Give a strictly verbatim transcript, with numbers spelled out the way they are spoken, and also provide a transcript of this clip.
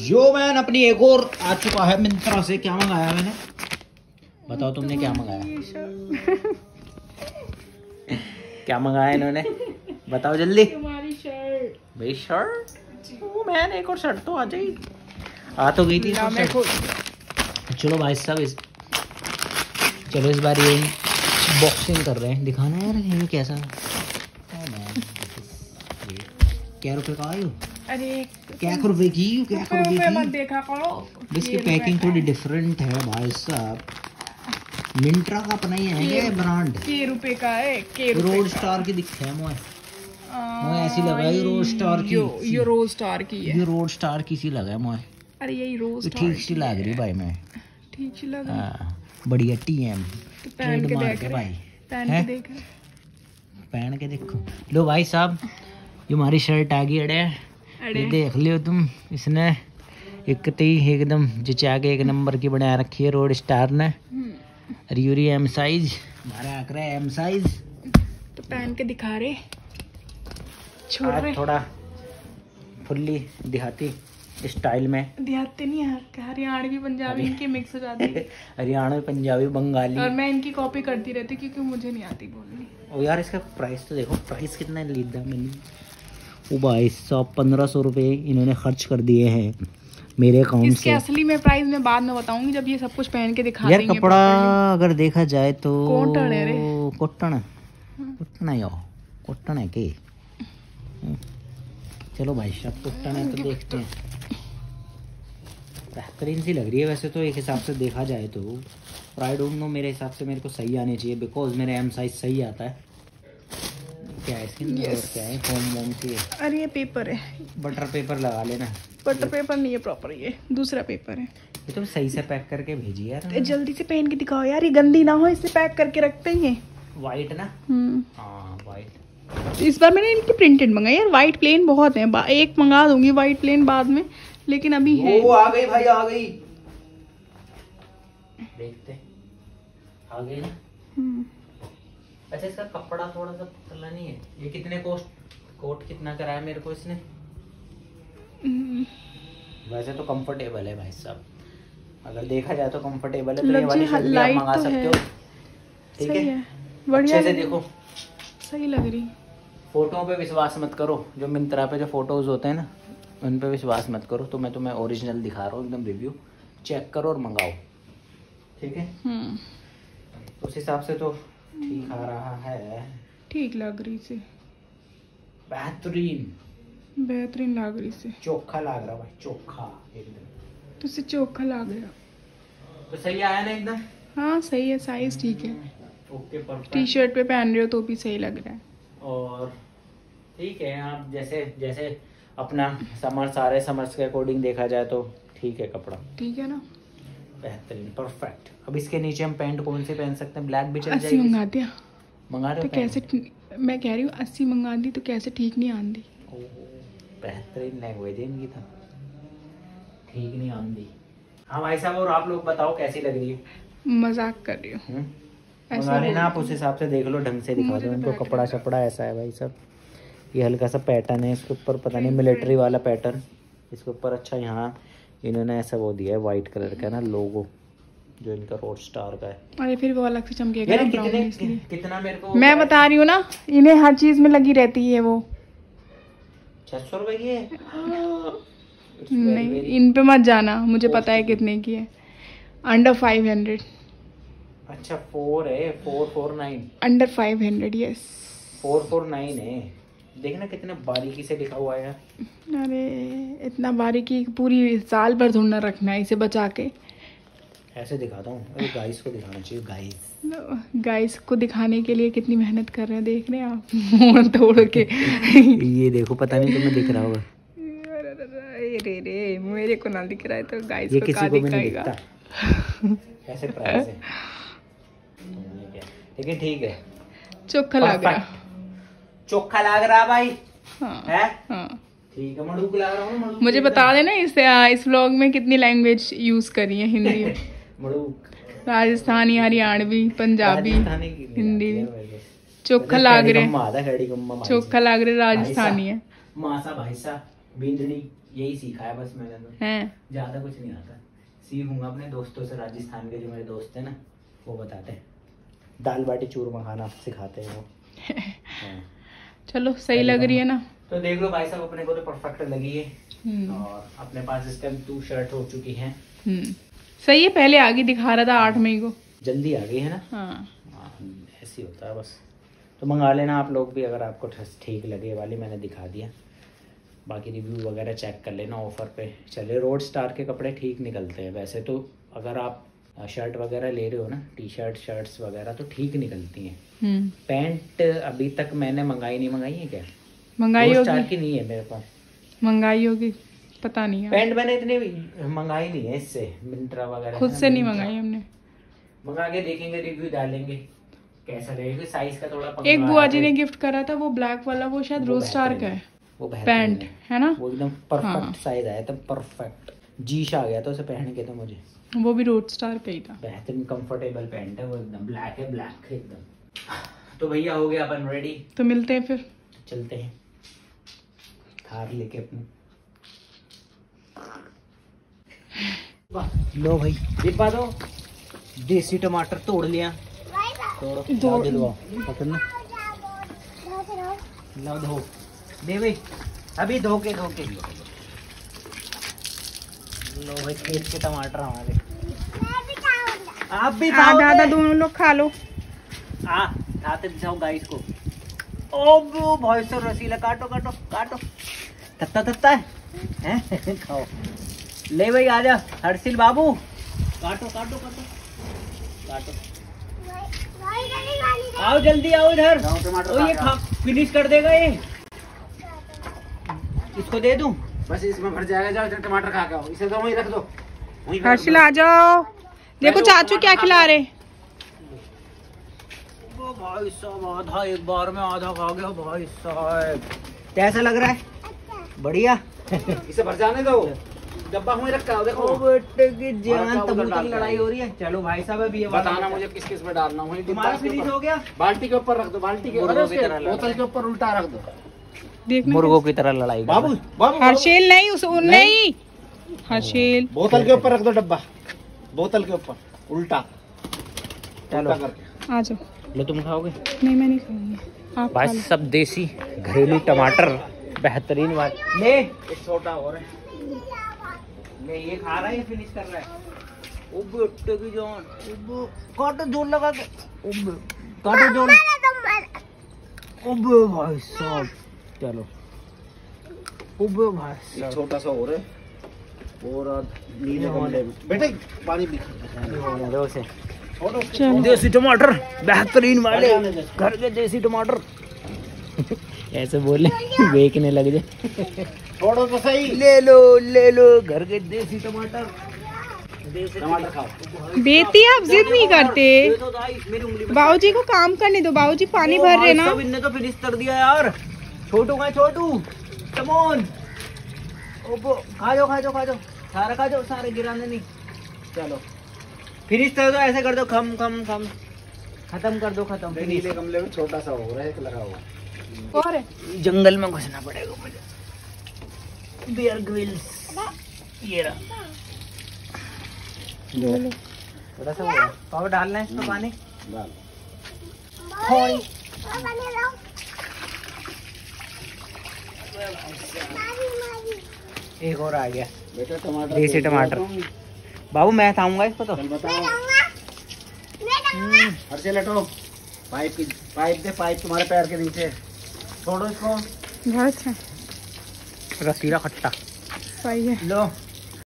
Yo man अपनी एक और आ चुका है मिंत्रा से। क्या मंगाया मैंने, बताओ तुमने क्या मंगाया? क्या मंगाया इन्होंने, बताओ जल्दी। तुम्हारी शर्ट भाई, शर्ट ओ मैन, एक और शर्ट तो आ जाई, आ तो गई थी। चलो भाई साहब, इस चलो इस बार ये बॉक्सिंग कर रहे हैं। दिखाना है यार ये कैसा, क्या रुपए का आयु? अरे क्या रुपए की, क्या रुपए की मत देखा करो। इसकी पैकिंग थोड़ी डिफरेंट है भाई साहब। मिंत्रा का अपना ही है ये ब्रांड। के रुपए का है, के रुपए रोज स्टार की दिखता है। मोए मोए ऐसी लगाई रोज स्टार की, ये रोज स्टार की है, ये रोज स्टार की सी लगा मोए। अरे यही रोज स्टार ठीक सी लग रही भाई, मैं ठीक सी लग रही, बढ़िया टीएम पहन के देख भाई, पहन के देख, पहन के देखो। लो भाई साहब, ये हमारी शर्ट आ गई। अड़े ये देख लियो तुम, इसने एकदम जचा के एक नंबर की बना रखी है रोड स्टार ने। रियूरी एम साइज, हमारा आकर है एम साइज। तो पहन के दिखा रहे, छोड़ रहे, थोड़ा फुल्ली देहाती स्टाइल में। देहाती नहीं यार, हरियाणवी पंजाबी इनकी मिक्स हो जाती है। हरियाणवी पंजाबी बंगाली, और मैं इनकी कॉपी करती रहती क्योंकि मुझे नहीं आती बोलनी। ओ यार इसका प्राइस तो देखो, प्राइस कितना लीदा मैंने। ओ भाई साहब, पंद्रह सौ रुपये इन्होंने खर्च कर दिए हैं मेरे अकाउंट से। असली में प्राइस मैं बाद में बताऊंगी जब ये सब कुछ पहन के दिखा देंगे। यार कपड़ा अगर देखा जाए तो कॉटन है रे, कॉटन कॉटन है, यो कॉटन है के। चलो भाई साहब, कॉटन है तो देखते हैं। बेहतरीन सी लग रही है वैसे तो, एक हिसाब से देखा जाए तो। पर आई डोंट नो, मेरे हिसाब से मेरे को सही आने चाहिए बिकॉज मेरा एम साइज सही आता है। क्या है इसकी yes. क्या है, फोम वोम की है? अरे ये पेपर है, बटर पेपर लगा लेना। बटर पेपर नहीं है प्रॉपर, ये दूसरा पेपर है। ये तो सही से पैक करके भेजिए यार, जल्दी से पहन के दिखाओ यार, ये गंदी ना हो, इसे पैक करके रखते ही है। वाइट ना, हाँ वाइट। इस बार मैंने इनकी प्रिंटेड मंगाई यार, वाइट प्लेन बहुत है, एक मंगा दूंगी वाइट प्लेन बाद में, लेकिन अभी है। वो आ गई भाई, आ गई, देखते आ गई ना। अच्छा इसका कपड़ा थोड़ा सा पतला नहीं है। ये कितने कोस्ट कोट कितना कराया मेरे को इसने? वैसे तो कंफर्टेबल है भाई साहब, अगर देखा जाए तो कंफर्टेबल है। तो ये वाली शर्ट आप मंगा सकते हो, ठीक है, बढ़िया है, देखो सही लग रही। फोटो पे विश्वास मत करो, जो मिंत्रा पे जो फोटोज होते हैं ना उन पे विश्वास मत करो। तो मैं तुम्हें ओरिजिनल दिखा रहा हूँ, एकदम रिव्यू चेक करो और मंगाओ, ठीक है। उस हिसाब से तो ठीक आ रहा है, ठीक लग रही से, बेहतरीन बेहतरीन लग रही से, चोखा लग रहा भाई, चोखा एकदम। तो से चोखा लग रहा, तो सही आया ना एकदम? हाँ सही है, साइज ठीक है, ओके परफेक्ट। टी शर्ट पे पहन रहे हो तो भी सही लग रहा है, और ठीक है आप जैसे जैसे अपना समर सारे समर्स के अकॉर्डिंग देखा जाए तो ठीक है कपड़ा, ठीक है ना, बेहतरीन परफेक्ट। अब इसके नीचे हम पैंट कौन से पहन सकते हैं? ब्लैक भी चल जाएगी। मंगा दिया, मंगा दो तो कैसे, मैं कह रही हूँ अस्सी मंगा दी तो कैसे ठीक नहीं आंदी। बेहतरीन लैंग्वेज है इनकी, था ठीक नहीं आंदी। हाँ भाई साहब, और आप लोग बताओ कैसी लग रही है? मजाक कर रही हूँ, ना आप उस हिसाब से देख लो, ढंग से दिखा दो इनको। कपड़ा छपड़ा ऐसा है भाई साहब, ये हल्का सा पैटर्न है इसके ऊपर, पता नहीं मिलिट्री वाला पैटर्न इसके ऊपर। अच्छा यहाँ इन्होंने ऐसा वो दिया है वाइट कलर का ना लोगो, जो इनका रोड स्टार का है। अरे फिर वो अलग से चमकेगा ना, कितने, कि, कितना मेरे को मैं बता रही हूँ ना, इन्हें हर चीज में लगी रहती है वो। छह सौ रुपए की है? नहीं इन पे मत जाना, मुझे पता है कितने की है, अंडर फाइव हंड्रेड अच्छा फोर है, four four nine under five hundred yes four four nine है। देखना कितना बारीकी से लिखा हुआ है। अरे इतना बारीकी पूरी साल भर ढूंढना रखना है इसे बचा के। ऐसे दिखाता हूँ, अरे गाइस को दिखाना चाहिए, गाइस गाइस को दिखाने के लिए कितनी मेहनत कर रहे हैं, देख रहे हैं आप मोड़ तोड़ के। ये देखो, पता नहीं तुम्हें दिख रहा होगा। अरे रे मेरे को ना दिख रहा है तो गाइस को का दिखाएगा। ऐसे प्राइस है लेकिन ठीक है, चोखा लग रहा है, चोखा लग रहा भाई। हाँ, है हाँ। ठीक है, मडूक लग रहा हूँ। मुझे बता देना इस इस व्लॉग में कितनी लैंग्वेज यूज करी है, हिंदी मडूक, राजस्थानी, हरियाणवी, पंजाबी, हिंदी। चोखा लाग रहे, चोखा लाग रहे राजस्थानी है, मासा भाईसा, बिंदनी। यही सीखा है बस मैंने, ज्यादा कुछ नहीं आता। सीखूंगा अपने दोस्तों से, राजस्थान के जो मेरे दोस्त है ना वो बताते हैं, दाल बाटी चूरमा खाना सिखाते हैं वो। चलो सही लग रही है ना, तो देख लो भाई साहब अपने को तो परफेक्ट लगी है। और अपने पास इस टाइम टू शर्ट हो चुकी है। सही है, पहले आगे दिखा रहा था आठ मई को, जल्दी आ गई है ना। हाँ ऐसी होता है बस। तो मंगा लेना आप लोग भी अगर आपको ठीक लगे, वाली मैंने दिखा दिया। बाकी रिव्यू वगैरह चेक कर लेना ऑफर पे चले। रोड स्टार के कपड़े ठीक निकलते हैं वैसे तो, अगर आप शर्ट वगैरह ले रहे हो ना, टी शर्ट शर्ट्स वगैरह तो ठीक निकलती हैं। पैंट अभी तक मैंने मंगाई नहीं, मंगाई है क्या? मंगाई रोड स्टार की नहीं है मेरे पास, मंगाई होगी पता नहीं। पैंट मैंने इतनी मंगाई नहीं है इससे, मिंत्रा वगैरह खुद से नहीं मंगाई हमने। मंगा के देखेंगे, रिव्यू डालेंगे कैसा रहेगा। साइज का थोड़ा, एक बुआ जी ने गिफ्ट करा था वो ब्लैक वाला, वो शायद रोड स्टार का है वो पैंट है ना, वो एकदम परफेक्ट साइज आया था, परफेक्ट जीश आ गया था उसे पहन के। तो मुझे वो भी रोड स्टार पे ही था, बेहतरीन कंफर्टेबल पैंट है वो, एकदम ब्लैक है, ब्लैक एकदम। तो भैया हो गया अपन रेडी, तो मिलते हैं फिर, चलते हैं थार लेके अपने। लो भाई डिब्बा दो, देसी टमाटर तोड़ लिया, तोड़ो दिलवाओ, पकड़ना लो, धो दे भाई अभी, धो के धो के लो भाई। खेत के टमाटर हमारे, आप भी खाओ, दादा दोनों लोग खा लो। आ खाते दिखाओ गाइस को। ओ भाई से रसीला, काटो काटो काटो, तत्ता तत्ता है, हैं खाओ। ले भाई आजा हर्षिल बाबू, काटो काटो काटो काटो, आओ जल्दी आओ इधर। ओ ये खा, फिनिश कर देगा ये, इसको दे दूं, बस इसमें भर जाएगा। जाओ इधर टमाटर खा के आओ, इसे तो वहीं रख दो। हर्षिल आ जाओ, देखो चाचू क्या खिला रहे। वो भाई साहब आधा एक बार में आधा खा गया भाई साहब, कैसा लग रहा है? बढ़िया, इसे भर जाने दो, डब्बा हुए रखा है देखो। बेटे की जान, तब तक लड़ाई हो रही है। चलो भाई साहब अभी ये बताना मुझे किस किस में डालना है। तुम्हारा फिनिश हो गया? बाल्टी के ऊपर रख दो, बाल्टी के ऊपर, बोतल के ऊपर उल्टा रख दो, मुर्गों की तरह लड़ाई। बाबू बाबू हर्षेल नहीं, उस नहीं हर्षेल, बोतल के ऊपर रख दो डब्बा, बोतल के ऊपर उल्टा। चलो आ जाओ। लो तुम खाओगे? नहीं मैं नहीं खाऊंगी। आप भाई सब देसी घरेलू टमाटर बेहतरीन वाले। ले एक छोटा और है, ले ये खा रहा है, फिनिश कर रहा है। उब उट्टे की जान, उब काटो जोन लगा के, उब काटो जोन, उब भाई साहब। चलो उब भाई, छोटा सा हो रहा है और नीले गमले में। बेटे पानी भी दो से, छोड़ो देसी टमाटर बेहतरीन वाले, घर के देसी टमाटर। ऐसे बोले बेचने लग जाए, छोड़ो तो सही, ले लो ले लो घर के देसी टमाटर। टमाटर खाओ बेटी, आप जिद नहीं करते। बाबूजी को काम करने दो, बाबूजी पानी भर रहे ना। इनने तो फिनिश कर दिया यार। छोटू का छोटू, कमोन खा जाओ खा जाओ खा जाओ, सारा खा जाओ, सारे गिराने नहीं। चलो फिनिश कर दो, ऐसे कर दो, खम खम खम, खत्म कर दो, खत्म। नीले गमले में छोटा सा हो रहा है, एक लगा हुआ। और जंगल में घुसना पड़ेगा मुझे। बियर ग्रिल्स ये रहा, थोड़ा सा पाव डालना है इसमें, पानी डाल थोड़ी। एक और आ गया बेटा टमाटर, देसी टमाटर। बाबू मैं खाऊंगा इसको तो, हर से लटो। पाइप की पाइप दे, पाइप तुम्हारे पैर के नीचे, छोड़ो इसको। बहुत अच्छा रसीला खट्टा, सही है। लो